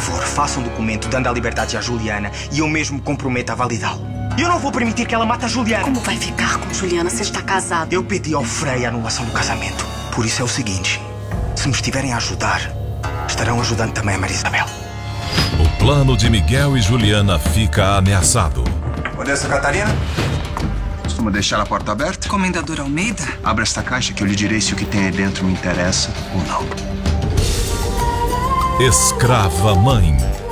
favor, faça um documento dando a liberdade à Juliana e eu mesmo me comprometo a validá-lo. Eu não vou permitir que ela mate a Juliana. Como vai ficar com Juliana? Você está casado. Eu pedi ao Frei a anulação do casamento. Por isso é o seguinte, se me estiverem a ajudar, estarão ajudando também a Maria Isabel. O plano de Miguel e Juliana fica ameaçado. Onde é essa Catarina? Costuma deixar a porta aberta? Comendador Almeida? Abra esta caixa que eu lhe direi se o que tem aí dentro me interessa ou não. Escrava Mãe.